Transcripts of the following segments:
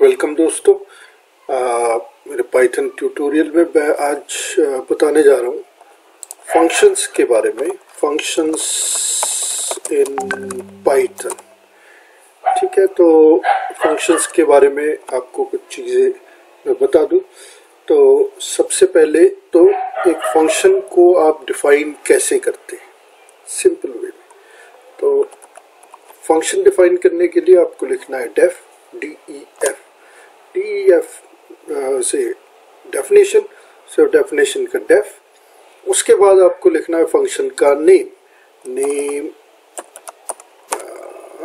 Welcome दोस्तों, मेरे Python tutorial में मैं आज बताने जा रहा हूँ फंक्शंस के बारे में, फंक्शंस इन पाइथन। ठीक है, तो फंक्शंस के बारे में आपको कुछ चीज़ें मैं बता दूँ। तो सबसे पहले तो एक फंक्शन को आप डिफाइन कैसे करते हैं, सिंपल वे में। तो फंक्शन डिफाइन करने के लिए आपको लिखना है डेफ def से डेफिनेशन, सिर्फ डेफिनेशन का डेफ। उसके बाद आपको लिखना है फंक्शन का नेम, नेम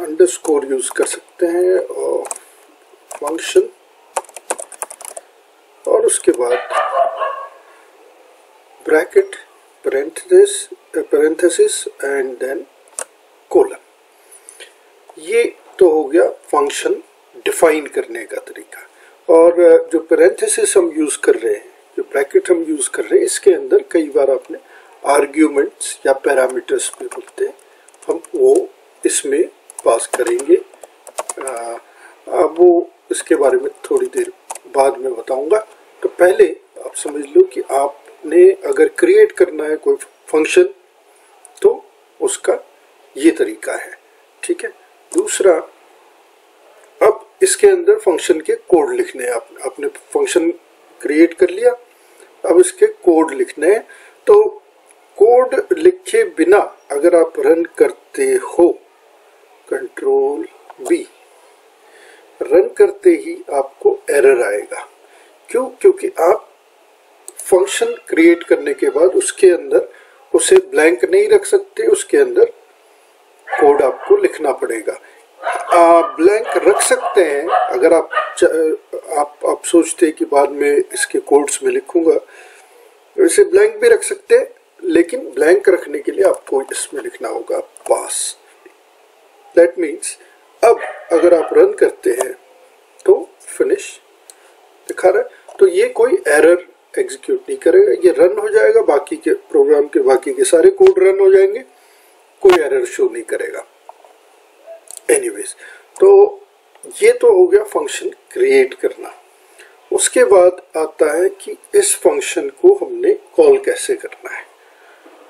अंडरस्कोर यूज कर सकते हैं और फंक्शन, और उसके बाद bracket parenthesis and then colon. ये तो हो गया फंक्शन डिफाइन करने का तरीका। और जो पैरेंथेसिस हम यूज़ कर रहे हैं, जो ब्रैकेट हम यूज़ कर रहे हैं, इसके अंदर कई बार आपने आर्ग्यूमेंट्स या पैरामीटर्स पे बोलते हैं, हम वो इसमें पास करेंगे। अब वो इसके बारे में थोड़ी देर बाद में बताऊंगा। तो पहले आप समझ लो कि आपने अगर क्रिएट करना है कोई फंक्शन तो उसका ये तरीका है। ठीक है, दूसरा इसके अंदर फंक्शन के कोड लिखने हैं। आपने फंक्शन क्रिएट कर लिया, अब इसके कोड लिखने हैं। तो कोड लिखे बिना अगर आप रन करते हो, कंट्रोल बी, रन करते ही आपको एरर आएगा। क्यों? क्योंकि आप फंक्शन क्रिएट करने के बाद उसके अंदर उसे ब्लैंक नहीं रख सकते, उसके अंदर कोड आपको लिखना पड़ेगा। आप ब्लैंक रख सकते हैं अगर आप सोचते हैं कि बाद में इसके कोड्स में लिखूंगा, इसे ब्लैंक भी रख सकते हैं, लेकिन ब्लैंक रखने के लिए आपको इसमें लिखना होगा पास। दैट मीन्स अब अगर आप रन करते हैं तो फिनिश दिखा रहा है, तो ये कोई एरर एग्जीक्यूट नहीं करेगा, ये रन हो जाएगा, बाकी के प्रोग्राम के बाकी के सारे कोड रन हो जाएंगे, कोई एरर शो नहीं करेगा। एनीवेज, तो ये तो हो गया फंक्शन क्रिएट करना। उसके बाद आता है कि इस फंक्शन को हमने कॉल कैसे करना है।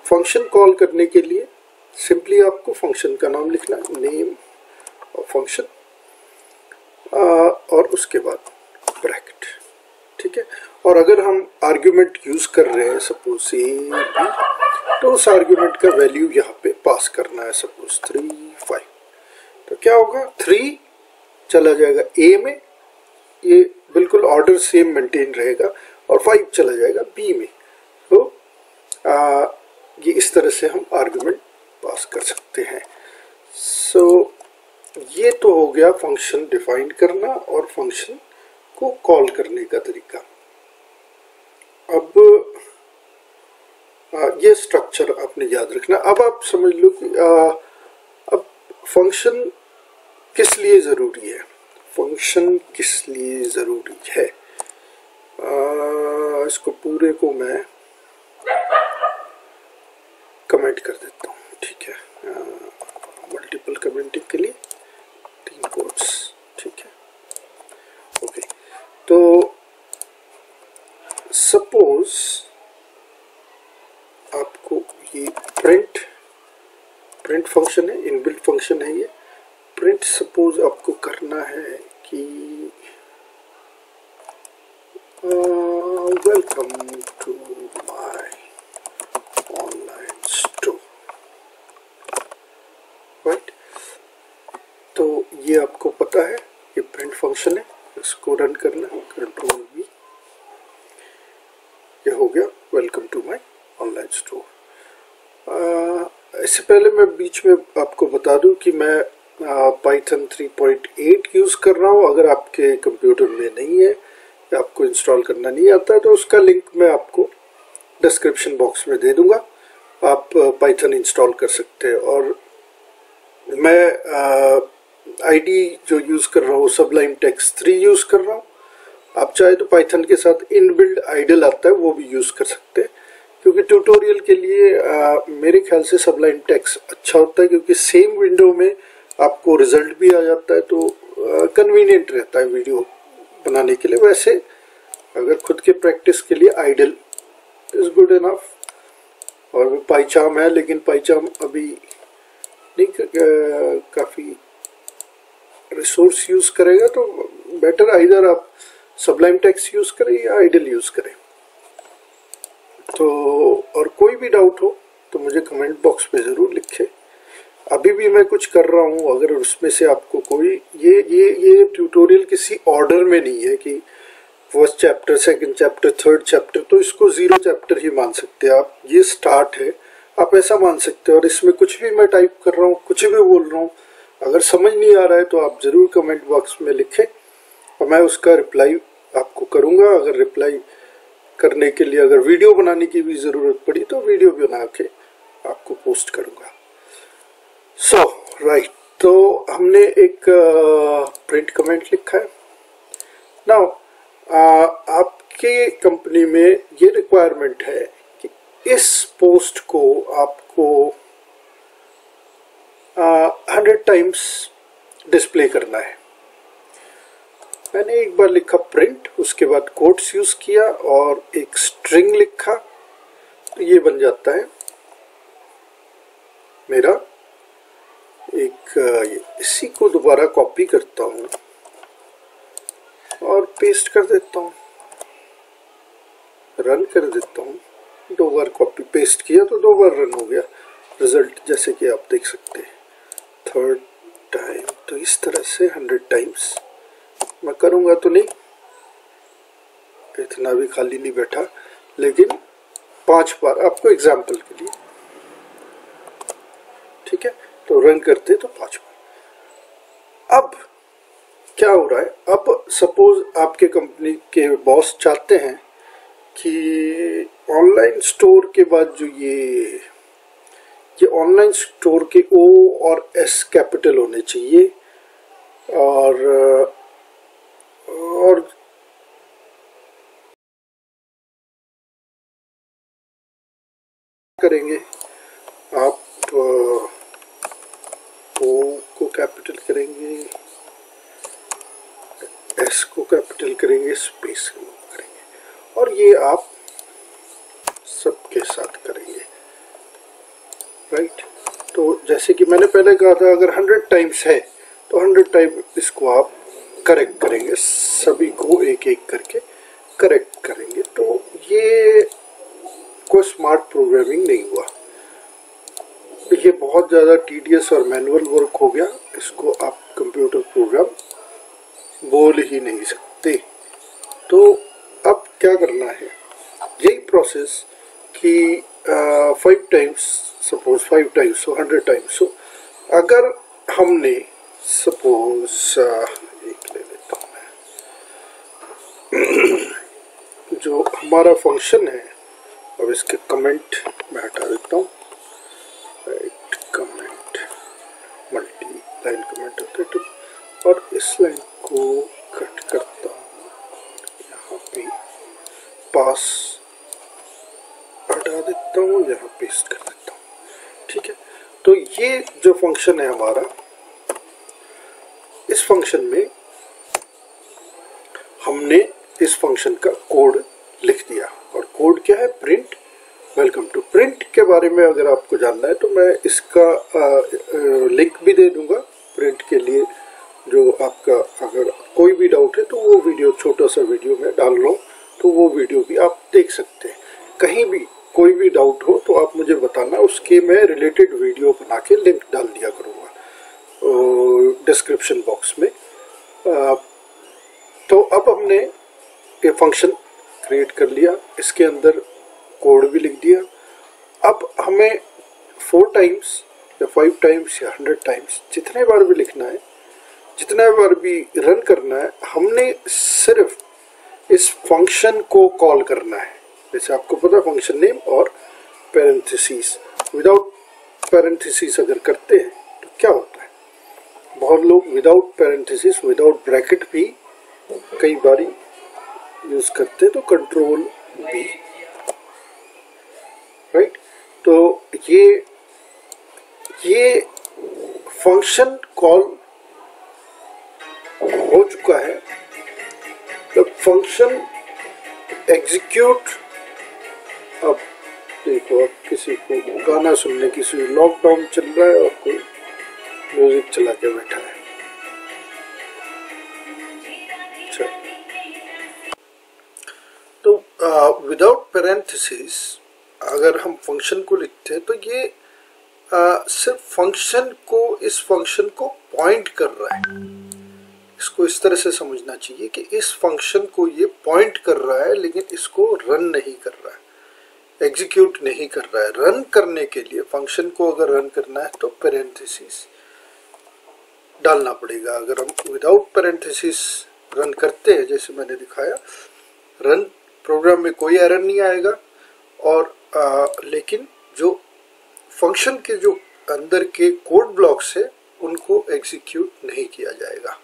फंक्शन कॉल करने के लिए सिंपली आपको फंक्शन का नाम लिखना है, नेम और फंक्शन, और उसके बाद ब्रैकेट। ठीक है, और अगर हम आर्ग्यूमेंट यूज कर रहे हैं, सपोज सी, तो उस आर्ग्यूमेंट का वैल्यू यहाँ पे पास करना है, सपोज 3, 5। तो क्या होगा, 3 चला जाएगा ए में, ये बिल्कुल ऑर्डर सेम मेंटेन रहेगा, और 5 चला जाएगा बी में। तो ये इस तरह से हम आर्गुमेंट पास कर सकते हैं। सो ये तो हो गया फंक्शन डिफाइन करना और फंक्शन को कॉल करने का तरीका। अब ये स्ट्रक्चर आपने याद रखना। अब आप समझ लो कि फंक्शन किस लिए ज़रूरी है। फंक्शन किस लिए ज़रूरी है, इसको पूरे को मैं कमेंट कर देता हूँ। ठीक है, मल्टीपल कमेंटिंग के लिए 3 कोट्स। ठीक है, ओके। तो सपोज आपको ये प्रिंट फंक्शन है, इनबिल्ट फंक्शन है ये प्रिंट। सपोज आपको करना है कि welcome to my online store, right. तो ये आपको पता है, ये प्रिंट फंक्शन है, इसको रन करना है, कंट्रोल वी। ये हो गया welcome to my online store. इससे पहले मैं बीच में आपको बता दूं कि मैं पाइथन 3.8 यूज़ कर रहा हूं। अगर आपके कंप्यूटर में नहीं है या आपको इंस्टॉल करना नहीं आता है, तो उसका लिंक मैं आपको डिस्क्रिप्शन बॉक्स में दे दूंगा, आप पाइथन इंस्टॉल कर सकते हैं। और मैं आईडी जो यूज़ कर रहा हूं, सबलाइम टेक्स्ट 3 यूज़ कर रहा हूं। आप चाहे तो पाइथन के साथ इनबिल्ड आइडल आता है, वो भी यूज़ कर सकते हैं, क्योंकि ट्यूटोरियल के लिए मेरे ख्याल से सबलाइन टेक्स्ट अच्छा होता है, क्योंकि सेम विंडो में आपको रिजल्ट भी आ जाता है, तो कन्वीनियंट रहता है वीडियो बनाने के लिए। वैसे अगर खुद के प्रैक्टिस के लिए आइडल इज गुड इनफ, और वो PyCharm है, लेकिन PyCharm अभी नहीं, काफ़ी रिसोर्स यूज़ करेगा, तो बेटर आइदर आप सबलाइम टेक्स्ट यूज़ करें या आइडल यूज़ करें। तो और कोई भी डाउट हो तो मुझे कमेंट बॉक्स में ज़रूर लिखें। अभी भी मैं कुछ कर रहा हूँ, अगर उसमें से आपको कोई ये ट्यूटोरियल किसी ऑर्डर में नहीं है कि first chapter, second chapter, third chapter, तो इसको जीरो चैप्टर ही मान सकते हैं आप। ये स्टार्ट है, आप ऐसा मान सकते हैं। और इसमें कुछ भी मैं टाइप कर रहा हूँ, कुछ भी बोल रहा हूँ, अगर समझ नहीं आ रहा है तो आप ज़रूर कमेंट बॉक्स में लिखें और मैं उसका रिप्लाई आपको करूँगा। अगर रिप्लाई करने के लिए अगर वीडियो बनाने की भी ज़रूरत पड़ी तो वीडियो बना के आपको पोस्ट करूँगा। सो राइट, तो हमने एक प्रिंट कमेंट लिखा है। नाउ आपके कंपनी में ये रिक्वायरमेंट है कि इस पोस्ट को आपको 100 टाइम्स डिस्प्ले करना है। मैंने एक बार लिखा प्रिंट, उसके बाद कोट्स यूज किया और एक स्ट्रिंग लिखा, तो ये बन जाता है मेरा एक। इसी को दोबारा कॉपी करता हूँ और पेस्ट कर देता हूँ, रन कर देता हूँ। दो बार कॉपी पेस्ट किया तो दो बार रन हो गया, रिजल्ट जैसे कि आप देख सकते हैं, थर्ड टाइम। तो इस तरह से 100 टाइम्स मैं करूँगा तो नहीं, इतना भी खाली नहीं बैठा, लेकिन 5 बार आपको एग्जाम्पल के लिए, ठीक है। तो रन करते तो 5 बार। अब क्या हो रहा है, अब सपोज आपके कंपनी के बॉस चाहते हैं कि ऑनलाइन स्टोर के बाद जो ये ऑनलाइन स्टोर के O और S कैपिटल होने चाहिए, और करेंगे आप O को कैपिटल करेंगे, S को कैपिटल करेंगे, स्पेस करेंगे, और ये आप सबके साथ करेंगे, राइट। तो जैसे कि मैंने पहले कहा था, अगर 100 टाइम्स है तो 100 टाइम इसको आप करेक्ट करेंगे, सभी को एक एक करके करेक्ट करेंगे। तो ये कोई स्मार्ट प्रोग्रामिंग नहीं हुआ, ये बहुत ज़्यादा टीडियस और मैनुअल वर्क हो गया। इसको आप कंप्यूटर प्रोग्राम बोल ही नहीं सकते। तो अब क्या करना है, यही प्रोसेस कि 5 टाइम्स, सपोज 5 टाइम्स हो, 100 टाइम्स हो। अगर हमने सपोज एक ले लेता हूँ मैं, जो हमारा फंक्शन है, अब इसके कमेंट मैं हटा देता हूँ, right. Comment multi line comment होता है तो, और इस लाइन को कट करता हूँ, यहाँ पे पास हटा देता हूँ, यहाँ पेस्ट कर देता हूँ, ठीक है। तो ये जो फंक्शन है हमारा, इस फंक्शन में हमने इस फंक्शन का कोड लिख दिया, और कोड क्या है, प्रिंट वेलकम टू। प्रिंट के बारे में अगर आपको जानना है तो मैं इसका लिंक भी दे दूंगा प्रिंट के लिए, जो आपका अगर कोई भी डाउट है तो वो वीडियो, छोटा सा वीडियो मैं डाल रहा हूँ, तो वो वीडियो भी आप देख सकते हैं। कहीं भी कोई भी डाउट हो तो आप मुझे बताना, उसके मैं रिलेटेड वीडियो बना के लिंक डाल दिया करूँगा डिस्क्रिप्शन बॉक्स में। तो अब हमने ये फंक्शन क्रिएट कर लिया, इसके अंदर कोड भी लिख दिया। अब हमें 4 टाइम्स या 5 टाइम्स या 100 टाइम्स, जितने बार भी लिखना है, जितने बार भी रन करना है, हमने सिर्फ इस फंक्शन को कॉल करना है। जैसे आपको पता, फंक्शन नेम और पैरेंथेसिस, विदाउट पैरेंथेसिस अगर करते हैं तो क्या होता है, बहुत लोग विदाउट पैरेंथेसिस, विदाउट ब्रैकेट भी कई बारी यूज करते हैं, तो कंट्रोल बी, राइट। तो ये फंक्शन कॉल हो चुका है। the function execute। अब देखो, अब किसी को गाना सुनने की लॉकडाउन चल रहा है और कोई म्यूजिक चला के बैठा है। तो विदाउट पैरेंथेसिस अगर हम फंक्शन को लिखते हैं तो ये सिर्फ फंक्शन को, इस फंक्शन को पॉइंट कर रहा है। इसको इस तरह से समझना चाहिए कि इस फंक्शन को ये पॉइंट कर रहा है, लेकिन इसको रन नहीं कर रहा है, एग्जीक्यूट नहीं कर रहा है। रन करने के लिए फंक्शन को अगर रन करना है तो पैरेंथेसिस डालना पड़ेगा। अगर हम विदाउट पैरेंथेसिस रन करते हैं, जैसे मैंने दिखाया, रन प्रोग्राम में कोई एरर नहीं आएगा। और लेकिन जो फंक्शन के जो अंदर के कोड ब्लॉक्स है उनको एग्जीक्यूट नहीं किया जाएगा।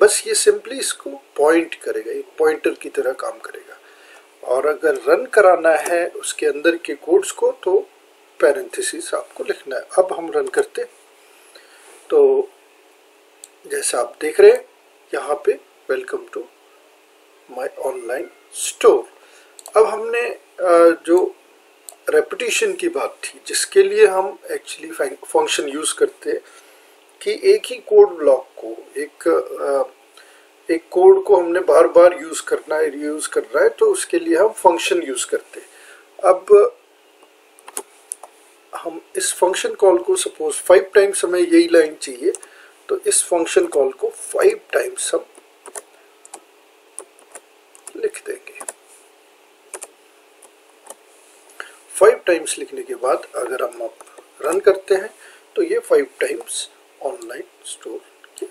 बस ये सिंपली इसको पॉइंट करेगा, एक पॉइंटर की तरह काम करेगा। और अगर रन कराना है उसके अंदर के कोड्स को तो पैरेंथेसिस आपको लिखना है। अब हम रन करते, तो जैसा आप देख रहे हैं यहाँ पे, welcome to my online store. अब हमने जो रेपिटेशन की बात थी, जिसके लिए हम एक्चुअली फंक्शन यूज़ करते हैं, कि एक ही कोड ब्लॉक को, एक कोड को हमने बार बार यूज़ करना है, रीयूज करना है, तो उसके लिए हम फंक्शन यूज़ करते हैं। अब हम इस फंक्शन कॉल को सपोज 5 टाइम्स हमें यही लाइन चाहिए, तो इस फंक्शन कॉल को 5 टाइम्स हम लिख देंगे। 5 टाइम्स लिखने के बाद अगर हम अब रन करते हैं तो ये 5 टाइम्स ऑनलाइन स्टोर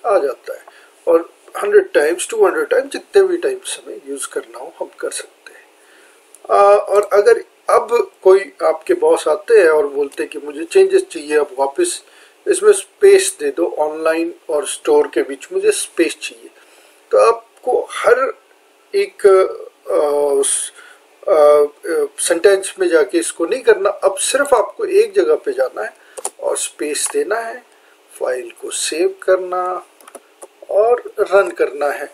आ जाता है। और 100 टाइम्स, 200 टाइम्स, जितने भी टाइम्स हमें यूज़ करना हो हम कर सकते हैं। और अगर अब कोई आपके बॉस आते हैं और बोलते हैं कि मुझे चेंजेस चाहिए, अब वापस इसमें स्पेस दे दो, ऑनलाइन और स्टोर के बीच मुझे स्पेस चाहिए, तो आपको हर एक सेंटेंस में जाके इसको नहीं करना। अब सिर्फ आपको एक जगह पे जाना है और स्पेस देना है, फाइल को सेव करना और रन करना है।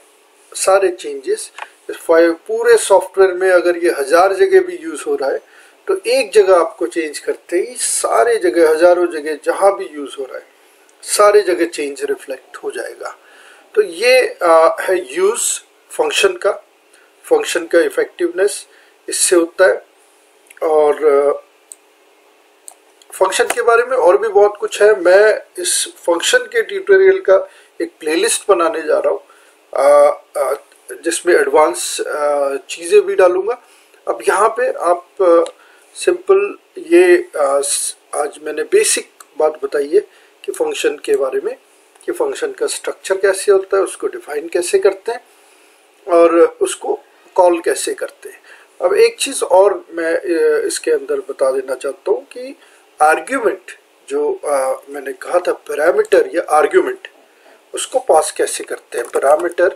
सारे चेंजेस फाइल पूरे सॉफ्टवेयर में, अगर ये 1000 जगह भी यूज़ हो रहा है तो एक जगह आपको चेंज करते ही सारे जगह, हज़ारों जगह जहाँ भी यूज़ हो रहा है, सारे जगह चेंज रिफ्लेक्ट हो जाएगा। तो ये है यूज़ फंक्शन का। फंक्शन का इफेक्टिवनेस इससे होता है। और फंक्शन के बारे में और भी बहुत कुछ है। मैं इस फंक्शन के ट्यूटोरियल का एक प्लेलिस्ट बनाने जा रहा हूँ, जिसमें एडवांस चीज़ें भी डालूँगा। अब यहाँ पे आप सिंपल ये आज मैंने बेसिक बात बताई है कि फंक्शन के बारे में, कि फंक्शन का स्ट्रक्चर कैसे होता है, उसको डिफाइन कैसे करते हैं और उसको कॉल कैसे करते हैं। अब एक चीज़ और मैं इसके अंदर बता देना चाहता हूँ कि आर्ग्यूमेंट जो मैंने कहा था, पैरामीटर या आर्ग्यूमेंट, उसको पास कैसे करते हैं। पैरामीटर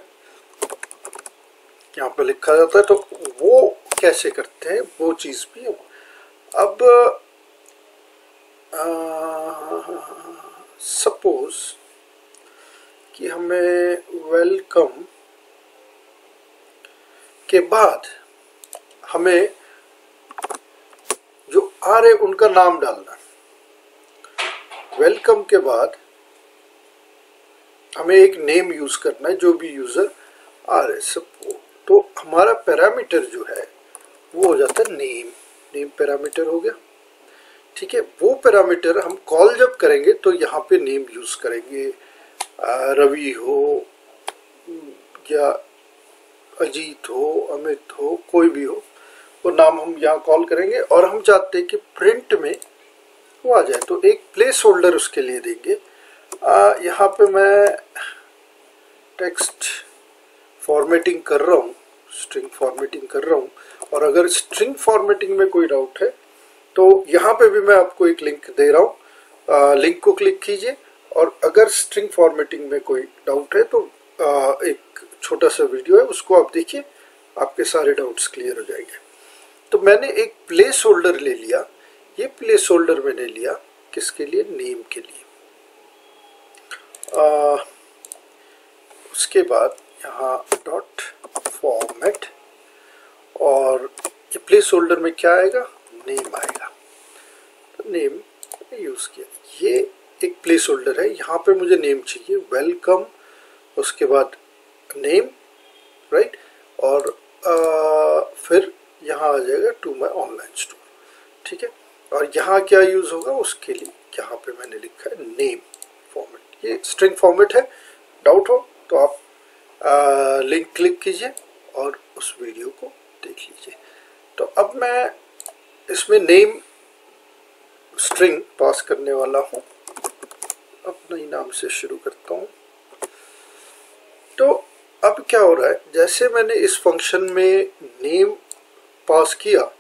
यहाँ पर लिखा जाता है, तो वो कैसे करते हैं, वो चीज़ भी। अब सपोज कि हमें वेलकम के बाद हमें जो आ रहे उनका नाम डालना है। वेलकम के बाद हमें एक नेम यूज करना है, जो भी यूजर आ रहे सबको। तो हमारा पैरामीटर जो है वो हो जाता है नेम, नेम पैरामीटर हो गया, ठीक है। वो पैरामीटर हम कॉल जब करेंगे तो यहाँ पे नेम यूज करेंगे, रवि हो या अजीत हो, अमित हो, कोई भी हो, वो नाम हम यहाँ कॉल करेंगे। और हम चाहते हैं कि प्रिंट में वो आ जाए, तो एक प्लेस होल्डर उसके लिए देंगे। यहाँ पे मैं टेक्स्ट फॉर्मेटिंग कर रहा हूँ, स्ट्रिंग फॉर्मेटिंग कर रहा हूँ। और अगर स्ट्रिंग फॉर्मेटिंग में कोई डाउट है तो यहाँ पे भी मैं आपको एक लिंक दे रहा हूँ, लिंक को क्लिक कीजिए। और अगर स्ट्रिंग फॉर्मेटिंग में कोई डाउट है तो एक छोटा सा वीडियो है, उसको आप देखिए, आपके सारे डाउट्स क्लियर हो जाएंगे। तो मैंने एक प्लेस होल्डर ले लिया, ये प्लेस होल्डर मैंने लिया किसके लिए, नेम के लिए। उसके बाद यहाँ डॉट फॉर्मेट और ये प्लेस होल्डर में क्या आएगा, नेम आएगा, तो नेम यूज किया। ये एक प्लेस होल्डर है, यहाँ पे मुझे नेम चाहिए, वेलकम, उसके बाद नेम, राइट, और फिर यहाँ आ जाएगा टू माई ऑनलाइन स्टोर, ठीक है। और यहाँ क्या यूज होगा उसके लिए यहाँ पे मैंने लिखा है नेम फॉर्मेट, ये स्ट्रिंग फॉर्मेट है। डाउट हो तो आप लिंक क्लिक कीजिए और उस वीडियो को देख लीजिए। तो अब मैं इसमें नेम स्ट्रिंग पास करने वाला हूँ, अपने ही नाम से शुरू करता हूँ। तो अब क्या हो रहा है, जैसे मैंने इस फंक्शन में नेम पास किया,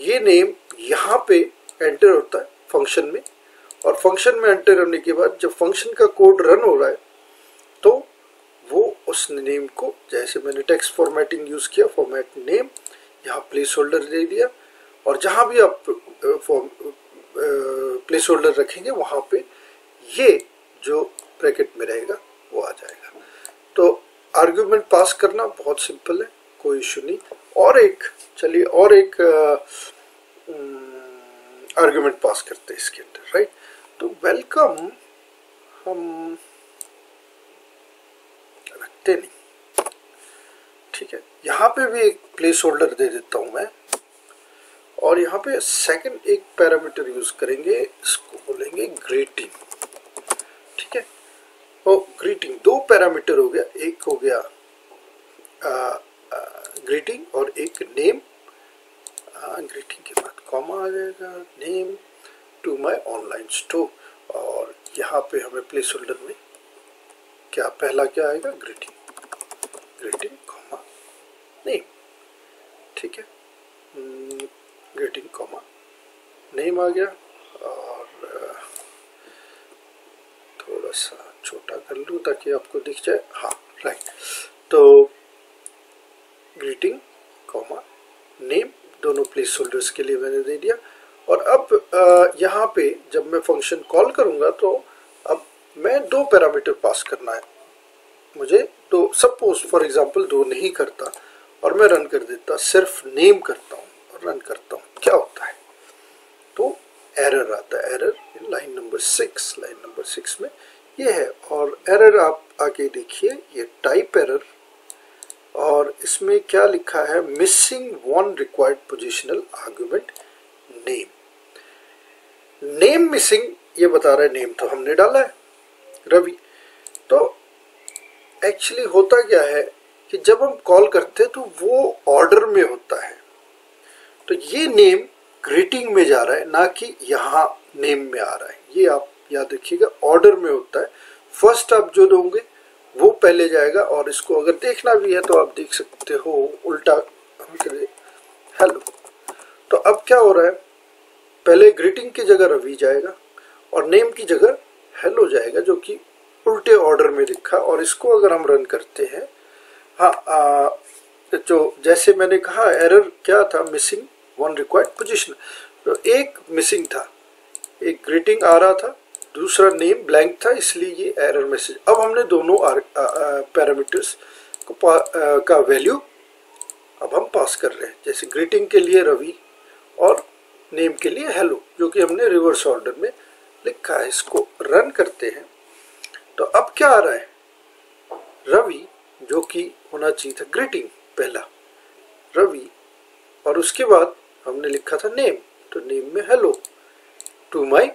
ये नेम यहाँ पे एंटर होता है फंक्शन में, और फंक्शन में एंटर होने के बाद जब फंक्शन का कोड रन हो रहा है तो वो उस नेम को, जैसे मैंने टेक्स्ट फॉर्मेटिंग यूज़ किया, फॉर्मेट नेम, यहाँ प्लेस होल्डर दे दिया, और जहाँ भी आप प्लेस होल्डर रखेंगे वहाँ पे ये जो ब्रैकेट में रहेगा वो आ जाएगा। तो आर्ग्यूमेंट पास करना बहुत सिंपल है, कोई इशू नहीं। और एक, चलिए और एक आर्ग्यूमेंट पास करते हैं इसके अंदर, राइट। तो वेलकम हम रखते नहीं, ठीक है। यहाँ पे भी एक प्लेस होल्डर दे देता हूँ मैं, और यहाँ पे सेकंड एक पैरामीटर यूज करेंगे, इसको बोलेंगे ग्रीटिंग, ठीक है। तो ग्रीटिंग दो पैरामीटर हो गया, एक हो गया ग्रीटिंग और एक नेम। ग्रीटिंग के बाद कॉमा आ जाएगा, name to my online store, और यहाँ पे हमें प्लेस होल्डर में क्या पहला क्या आएगा, ग्रीटिंग, ग्रीटिंग कॉमा नेम, ठीक है। ग्रीटिंग कॉमा नेम आ गया, और थोड़ा सा छोटा कर लूँ ताकि आपको दिख जाए, हाँ, राइट। तो ग्रीटिंग कॉमा नेम दोनों प्लेस होल्डर्स के लिए मैंने दे दिया। और अब यहाँ पे जब मैं फंक्शन कॉल करूँगा तो अब मैं दो पैरामीटर पास करना है मुझे, तो सपोज फॉर एग्जांपल दो नहीं करता और मैं रन कर देता, सिर्फ नेम करता हूँ और रन करता हूँ, क्या होता है, तो एरर आता है। Error line number 6, line number 6 में ये है, और एरर आप आके देखिए, ये टाइप एरर, और इसमें क्या लिखा है, missing one required positional argument name, name missing, ये बता रहा है नेम तो हमने डाला है रवि। तो एक्चुअली होता क्या है कि जब हम कॉल करते हैं तो वो ऑर्डर में होता है, तो ये नेम ग्रीटिंग में जा रहा है, ना कि यहाँ नेम में आ रहा है। ये आप याद रखिएगा, ऑर्डर में होता है, फर्स्ट आप जो दोगे वो पहले जाएगा। और इसको अगर देखना भी है तो आप देख सकते हो, उल्टा हम करें हेलो, तो अब क्या हो रहा है, पहले ग्रीटिंग की जगह रवि जाएगा और नेम की जगह हेलो जाएगा, जो कि उल्टे ऑर्डर में दिखा। और इसको अगर हम रन करते हैं, हाँ, जो जैसे मैंने कहा एरर क्या था, मिसिंग वन रिक्वायर्ड पोजिशन, तो एक मिसिंग था, एक ग्रीटिंग आ रहा था, दूसरा नेम ब्लैंक था, इसलिए ये एरर मैसेज। अब हमने दोनों पैरामीटर्स को का वैल्यू अब हम पास कर रहे हैं, जैसे ग्रीटिंग के लिए रवि और नेम के लिए हेलो, जो कि हमने रिवर्स ऑर्डर में लिखा है। इसको रन करते हैं तो अब क्या आ रहा है, रवि जो कि होना चाहिए था ग्रीटिंग पहला, रवि, और उसके बाद हमने लिखा था नेम, तो नेम में हेलो टू माई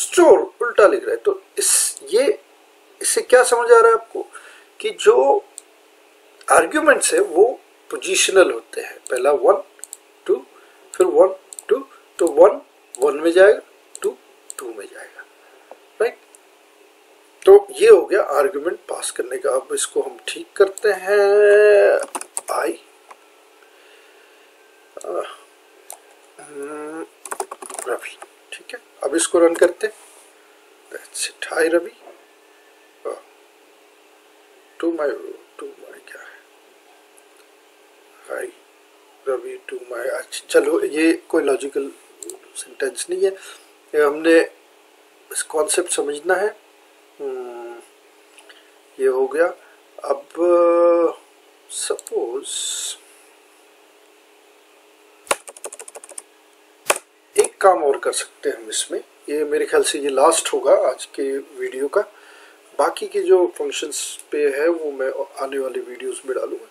स्टोर, उल्टा लिख रहा है। तो इससे क्या समझ आ रहा है आपको, कि जो आर्ग्यूमेंट्स है वो पोजिशनल होते हैं, पहला 1, 2, फिर 1, 2, तो 1, 1 में जाएगा, 2, 2 में जाएगा, राइट। तो ये हो गया आर्ग्यूमेंट पास करने का। अब इसको हम ठीक करते हैं, आई रवि, ठीक है। अब इसको रन करते, that's it, hi Ravi to my क्या है, हाय रवि टू माय, अच्छा चलो ये कोई लॉजिकल सेंटेंस नहीं है, ये हमने इस कॉन्सेप्ट समझना है। ये हो गया। अब सपोज एक काम और कर सकते हैं हम इसमें, ये मेरे ख्याल से ये लास्ट होगा आज के वीडियो का, बाकी के जो फंक्शंस पे है वो मैं आने वाले वीडियोस में डालूंगा।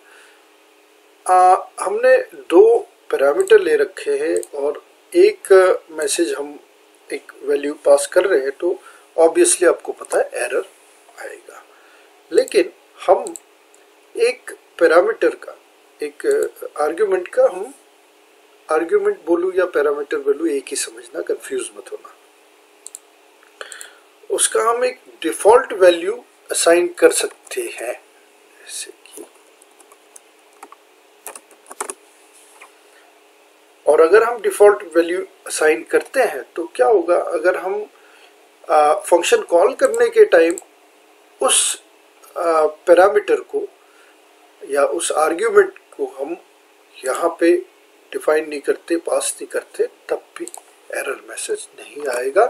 हमने दो पैरामीटर ले रखे हैं और एक मैसेज हम एक वैल्यू पास कर रहे हैं, तो ऑब्वियसली आपको पता है एरर आएगा, लेकिन हम एक पैरामीटर का, एक आर्ग्यूमेंट का, हम आर्ग्यूमेंट बोलूं या पैरामीटर बोलूं एक ही समझना, कंफ्यूज मत होना, उसका हम एक डिफॉल्ट वैल्यू असाइन कर सकते हैं, जैसे कि, और अगर हम डिफॉल्ट वैल्यू असाइन करते हैं तो क्या होगा, अगर हम फंक्शन कॉल करने के टाइम उस पैरामीटर को या उस आर्ग्यूमेंट को हम यहाँ पे डिफाइन नहीं करते, पास नहीं करते, तब भी एरर मैसेज नहीं आएगा,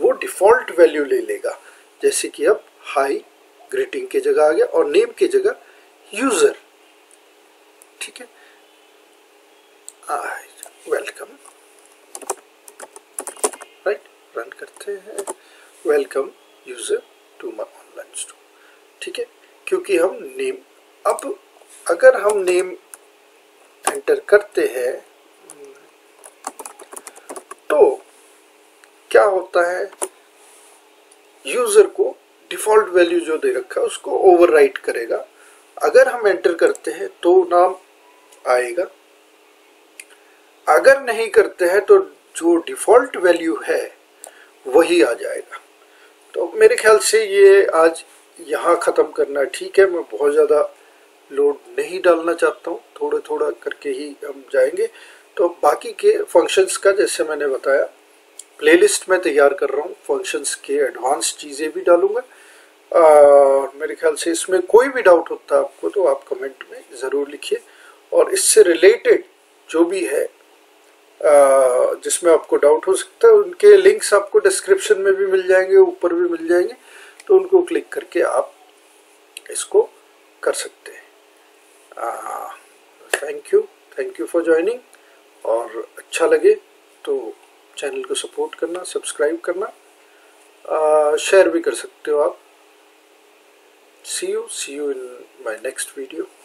वो डिफ़ॉल्ट वैल्यू ले लेगा। जैसे कि अब हाई ग्रीटिंग के जगह आ गया और नेम के जगह यूज़र, ठीक है, वेलकम, राइट, रन करते हैं, welcome user to my online store, ठीक है, क्योंकि हम नेम, अब अगर हम नेम एंटर करते हैं तो क्या होता है, यूजर को डिफॉल्ट वैल्यू जो दे रखा है उसको ओवरराइट करेगा। अगर हम एंटर करते हैं तो नाम आएगा, अगर नहीं करते हैं तो जो डिफॉल्ट वैल्यू है वही आ जाएगा। तो मेरे ख्याल से ये आज यहाँ ख़त्म करना ठीक है, मैं बहुत ज़्यादा लोड नहीं डालना चाहता हूँ, थोड़ा थोड़ा करके ही हम जाएंगे। तो बाकी के फंक्शंस का जैसे मैंने बताया प्लेलिस्ट मैं तैयार कर रहा हूँ, फंक्शंस के एडवांस चीज़ें भी डालूँगा, और मेरे ख्याल से इसमें कोई भी डाउट होता है आपको तो आप कमेंट में ज़रूर लिखिए, और इससे रिलेटेड जो भी है जिसमें आपको डाउट हो सकता है उनके लिंक्स आपको डिस्क्रिप्शन में भी मिल जाएंगे, ऊपर भी मिल जाएंगे, तो उनको क्लिक करके आप इसको कर सकते हैं। थैंक यू फॉर ज्वाइनिंग, और अच्छा लगे तो चैनल को सपोर्ट करना, सब्सक्राइब करना, शेयर भी कर सकते हो आप। See you in my next video.